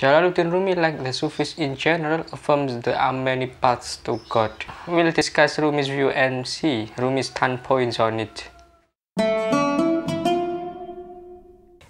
Jalaluddin Rumi, like the Sufis in general, affirms there are many paths to God. We'll discuss Rumi's view and see Rumi's standpoints on it.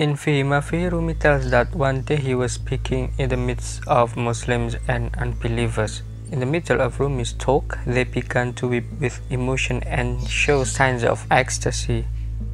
In Fihi Ma Fihi, Rumi tells that one day he was speaking in the midst of Muslims and unbelievers. In the middle of Rumi's talk, they began to weep with emotion and show signs of ecstasy.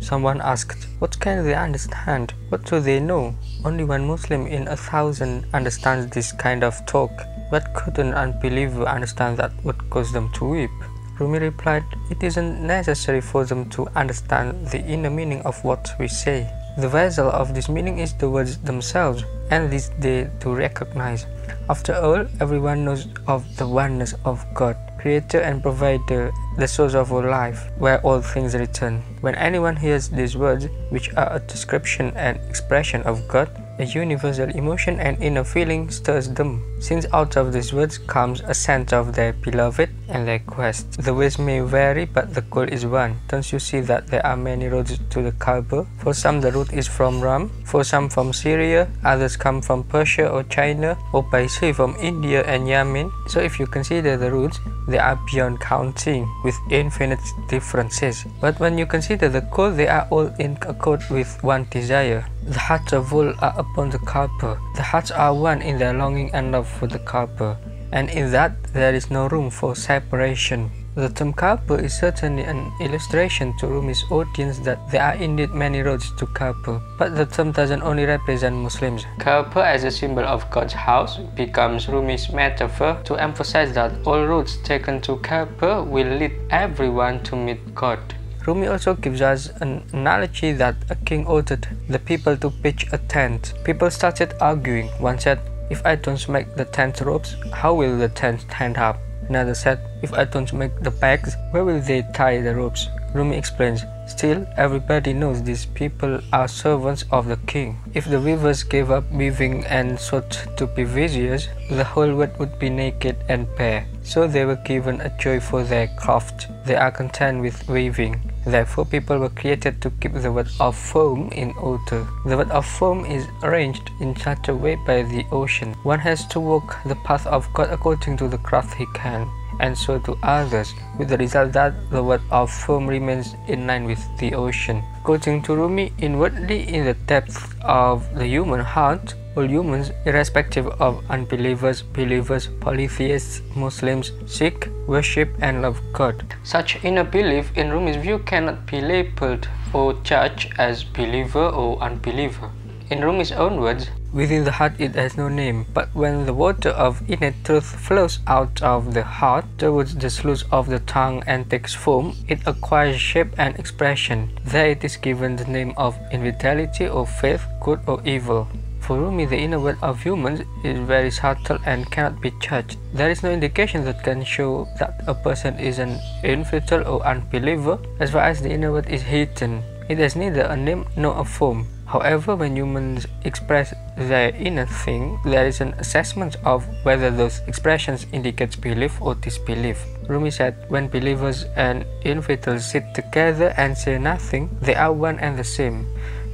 Someone asked, "What can they understand? What do they know? Only one Muslim in 1,000 understands this kind of talk. What could an unbeliever understand that would cause them to weep?" Rumi replied, "It isn't necessary for them to understand the inner meaning of what we say. The vessel of this meaning is the words themselves, and this they do recognize. After all, everyone knows of the oneness of God, creator and provider, the source of all life, where all things return. When anyone hears these words, which are a description and expression of God, a universal emotion and inner feeling stirs them, since out of these words comes a sense of their beloved and their quest. The ways may vary, but the goal is one. Don't you see that there are many roads to the Kaaba? For some the route is from Ram, for some from Syria, others come from Persia or China, or by sea from India and Yemen. So if you consider the routes, they are beyond counting, with infinite differences. But when you consider the goal, they are all in accord with one desire. The hearts of all are upon the Kaaba. The hearts are one in their longing and love for the Kaaba, and in that there is no room for separation." The term Kaaba is certainly an illustration to Rumi's audience that there are indeed many roads to Kaaba, but the term doesn't only represent Muslims. Kaaba as a symbol of God's house becomes Rumi's metaphor to emphasize that all roads taken to Kaaba will lead everyone to meet God. Rumi also gives us an analogy that a king ordered the people to pitch a tent. People started arguing. One said, "If I don't make the tent ropes, how will the tent stand up?" Another said, "If I don't make the pegs, where will they tie the ropes?" Rumi explains, "Still, everybody knows these people are servants of the king. If the weavers gave up weaving and sought to be viziers, the whole world would be naked and bare. So they were given a joy for their craft. They are content with weaving. Therefore, people were created to keep the web of foam in order. The web of foam is arranged in such a way by the ocean. One has to walk the path of God according to the craft he can, and so do others, with the result that the web of foam remains in line with the ocean." According to Rumi, inwardly in the depth of the human heart, all humans, irrespective of unbelievers, believers, polytheists, Muslims, seek, worship and love God. Such inner belief in Rumi's view cannot be labeled or judged as believer or unbeliever. In Rumi's own words, "Within the heart it has no name, but when the water of innate truth flows out of the heart towards the sluice of the tongue and takes form, it acquires shape and expression. There it is given the name of invitality or faith, good or evil." For Rumi, the inner world of humans is very subtle and cannot be judged. There is no indication that can show that a person is an infidel or unbeliever, as far as the inner world is hidden. It has neither a name nor a form. However, when humans express their inner thing, there is an assessment of whether those expressions indicate belief or disbelief. Rumi said, "When believers and infidels sit together and say nothing, they are one and the same.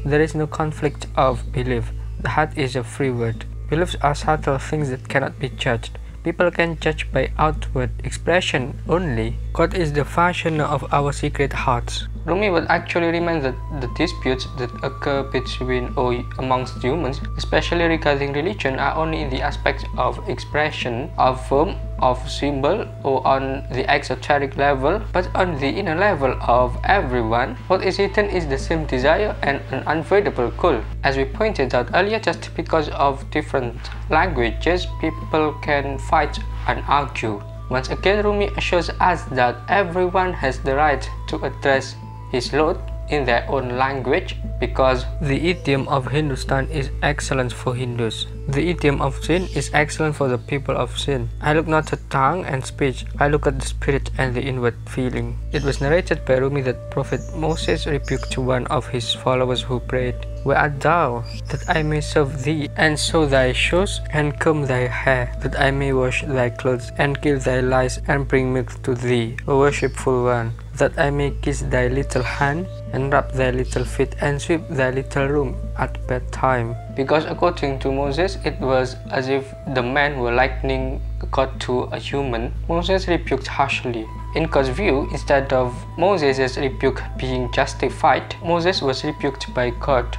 There is no conflict of belief. The heart is a free word. Beliefs are subtle things that cannot be judged. People can judge by outward expression only. God is the fashioner of our secret hearts." Rumi would actually remind that the disputes that occur between or amongst humans, especially regarding religion, are only in the aspects of expression, of form, of symbol, or on the exoteric level, but on the inner level of everyone, what is hidden is the same desire and an unavoidable goal. As we pointed out earlier, just because of different languages, people can fight and argue. Once again, Rumi assures us that everyone has the right to address his Lord in their own language, because the idiom of Hindustan is excellent for Hindus. The idiom of Sin is excellent for the people of Sin. "I look not at tongue and speech, I look at the spirit and the inward feeling." It was narrated by Rumi that Prophet Moses rebuked one of his followers who prayed, Where art thou? That I may serve thee, and sew thy shoes, and comb thy hair, that I may wash thy clothes, and kill thy lice, and bring milk to thee, O worshipful one, that I may kiss thy little hand, and wrap thy little feet, and sweep thy little room at bedtime. Because according to Moses, it was as if the men were likening God to a human. Moses rebuked harshly. In God's view, instead of Moses' rebuke being justified, Moses was rebuked by God.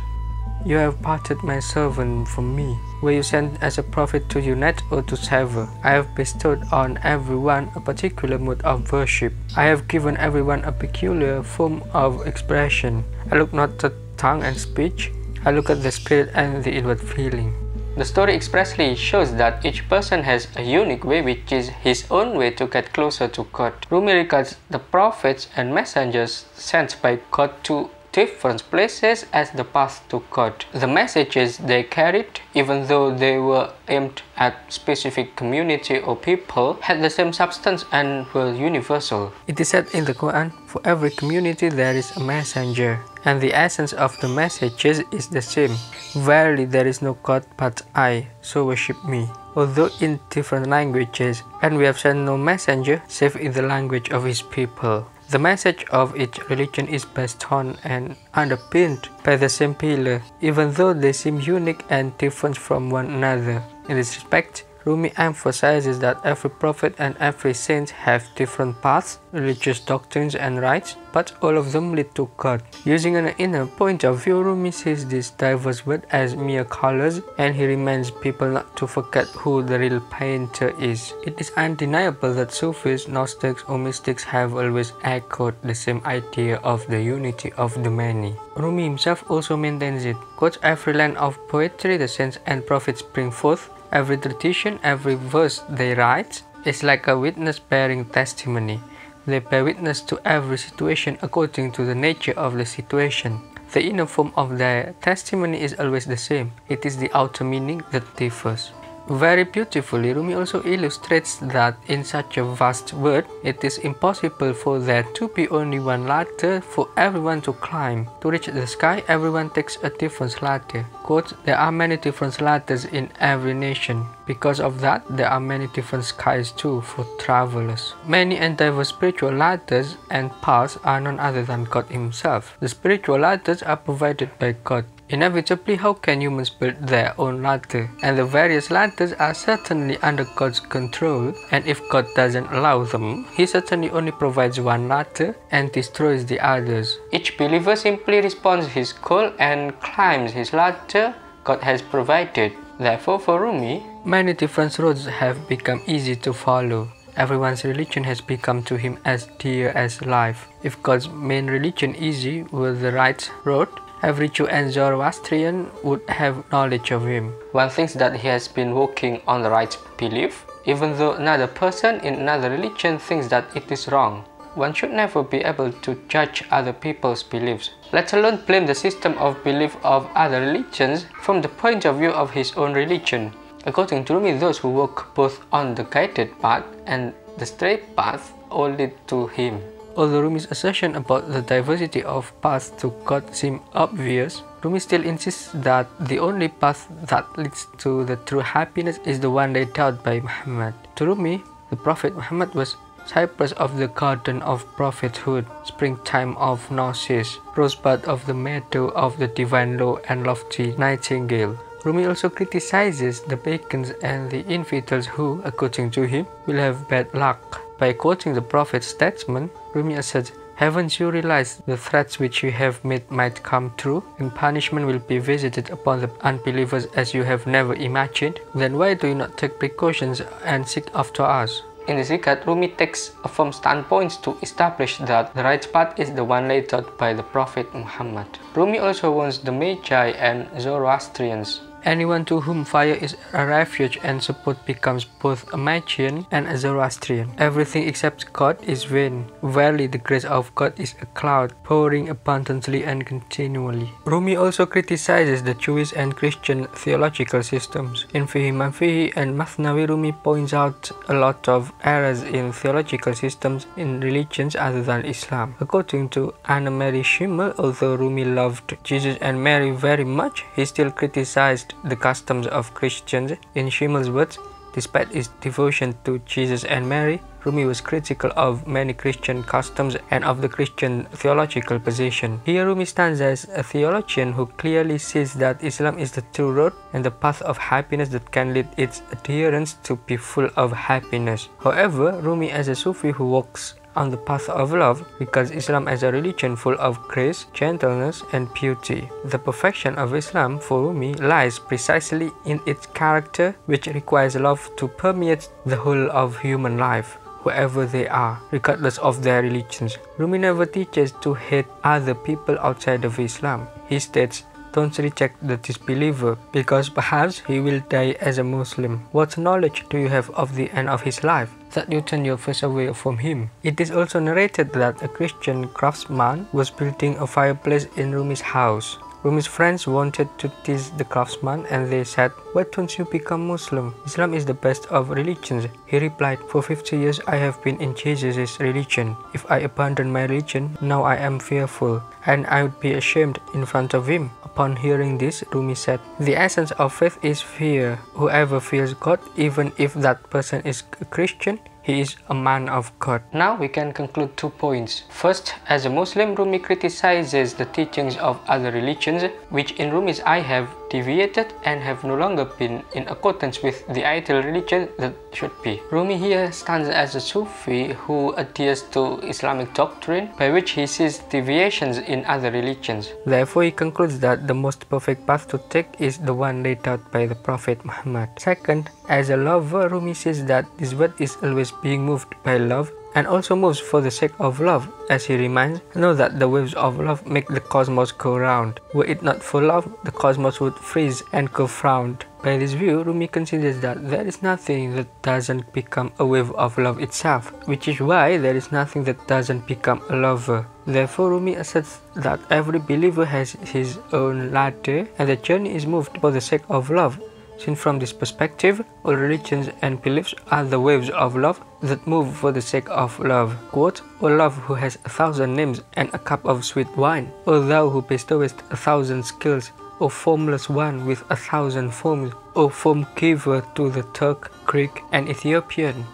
You have parted my servant from me, were you sent as a prophet to unite or to sever. I have bestowed on everyone a particular mode of worship. I have given everyone a peculiar form of expression. I look not at tongue and speech, I look at the spirit and the inward feeling. The story expressly shows that each person has a unique way, which is his own way to get closer to God. Rumi regards the prophets and messengers sent by God to different places as the path to God. The messages they carried, even though they were aimed at specific community or people, had the same substance and were universal. It is said in the Quran, for every community there is a messenger, and the essence of the messages is the same. Verily there is no God but I, so worship me. Although in different languages, and we have sent no messenger save in the language of his people. The message of each religion is based on and underpinned by the same pillar, even though they seem unique and different from one another. In this respect, Rumi emphasizes that every prophet and every saint have different paths, religious doctrines and rites, but all of them lead to God. Using an inner point of view, Rumi sees these diverse words as mere colors, and he reminds people not to forget who the real painter is. It is undeniable that Sufis, Gnostics or mystics have always echoed the same idea of the unity of the many. Rumi himself also maintains it. Quote, every land of poetry the saints and prophets bring forth, every tradition, every verse they write is like a witness bearing testimony. They bear witness to every situation according to the nature of the situation. The inner form of their testimony is always the same. It is the outer meaning that differs. Very beautifully, Rumi also illustrates that in such a vast world, it is impossible for there to be only one ladder for everyone to climb. To reach the sky, everyone takes a different ladder. Quote, there are many different ladders in every nation. Because of that, there are many different skies too for travelers. Many and diverse spiritual ladders and paths are none other than God himself. The spiritual ladders are provided by God. Inevitably, how can humans build their own ladder? And the various ladders are certainly under God's control, and if God doesn't allow them, he certainly only provides one ladder and destroys the others. Each believer simply responds his call and climbs his ladder God has provided. Therefore, for Rumi, many different roads have become easy to follow. Everyone's religion has become to him as dear as life. If God's main religion easy were the right road, every Jew and Zoroastrian would have knowledge of him. One thinks that he has been walking on the right belief, even though another person in another religion thinks that it is wrong. One should never be able to judge other people's beliefs, let alone blame the system of belief of other religions from the point of view of his own religion. According to Rumi, those who walk both on the guided path and the straight path all lead to him. Although Rumi's assertion about the diversity of paths to God seems obvious, Rumi still insists that the only path that leads to the true happiness is the one laid out by Muhammad. To Rumi, the Prophet Muhammad was cypress of the garden of prophethood, springtime of gnosis, rosebud of the meadow of the divine law, and lofty nightingale. Rumi also criticizes the pagans and the infidels who, according to him, will have bad luck. By quoting the Prophet's statement, Rumi asserts, haven't you realized the threats which you have made might come true, and punishment will be visited upon the unbelievers as you have never imagined? Then why do you not take precautions and seek after us? In this regard, Rumi takes a firm standpoint to establish that the right path is the one laid out by the Prophet Muhammad. Rumi also warns the Magi and Zoroastrians. Anyone to whom fire is a refuge and support becomes both a Magian and a Zoroastrian. Everything except God is vain. Verily, the grace of God is a cloud, pouring abundantly and continually. Rumi also criticizes the Jewish and Christian theological systems. In Fihi Ma Fihi and Mathnawi, Rumi points out a lot of errors in theological systems in religions other than Islam. According to Annemarie Schimmel, although Rumi loved Jesus and Mary very much, he still criticized the customs of Christians. In Schimmel's words, despite his devotion to Jesus and Mary, Rumi was critical of many Christian customs and of the Christian theological position. Here Rumi stands as a theologian who clearly sees that Islam is the true road and the path of happiness that can lead its adherents to be full of happiness. However, Rumi as a Sufi who walks on the path of love because Islam as a religion full of grace, gentleness and beauty. The perfection of Islam for Rumi lies precisely in its character, which requires love to permeate the whole of human life, wherever they are, regardless of their religions. Rumi never teaches to hate other people outside of Islam. He states, don't reject the disbeliever, because perhaps he will die as a Muslim. What knowledge do you have of the end of his life, that you turn your face away from him? It is also narrated that a Christian craftsman was building a fireplace in Rumi's house. Rumi's friends wanted to tease the craftsman and they said, why don't you become Muslim? Islam is the best of religions. He replied, for 50 years I have been in Jesus' religion. If I abandon my religion, now I am fearful, and I would be ashamed in front of him. Upon hearing this, Rumi said, the essence of faith is fear. Whoever fears God, even if that person is a Christian, he is a man of God. Now we can conclude 2 points. First, as a Muslim, Rumi criticizes the teachings of other religions, which in Rumi's eye have deviated and have no longer been in accordance with the ideal religion that should be. Rumi here stands as a Sufi who adheres to Islamic doctrine, by which he sees deviations in other religions. Therefore, he concludes that the most perfect path to take is the one laid out by the Prophet Muhammad. Second, as a lover, Rumi says that this world is always being moved by love and also moves for the sake of love, as he reminds, know that the waves of love make the cosmos go round. Were it not for love, the cosmos would freeze and go frowned. By this view, Rumi considers that there is nothing that doesn't become a wave of love itself, which is why there is nothing that doesn't become a lover. Therefore, Rumi asserts that every believer has his own ladder and the journey is moved for the sake of love. Seen from this perspective, all religions and beliefs are the waves of love that move for the sake of love. Quote, O love who has 1,000 names and a cup of sweet wine, O thou who bestowest 1,000 skills, O formless one with 1,000 forms, O form giver to the Turk, Greek and Ethiopian.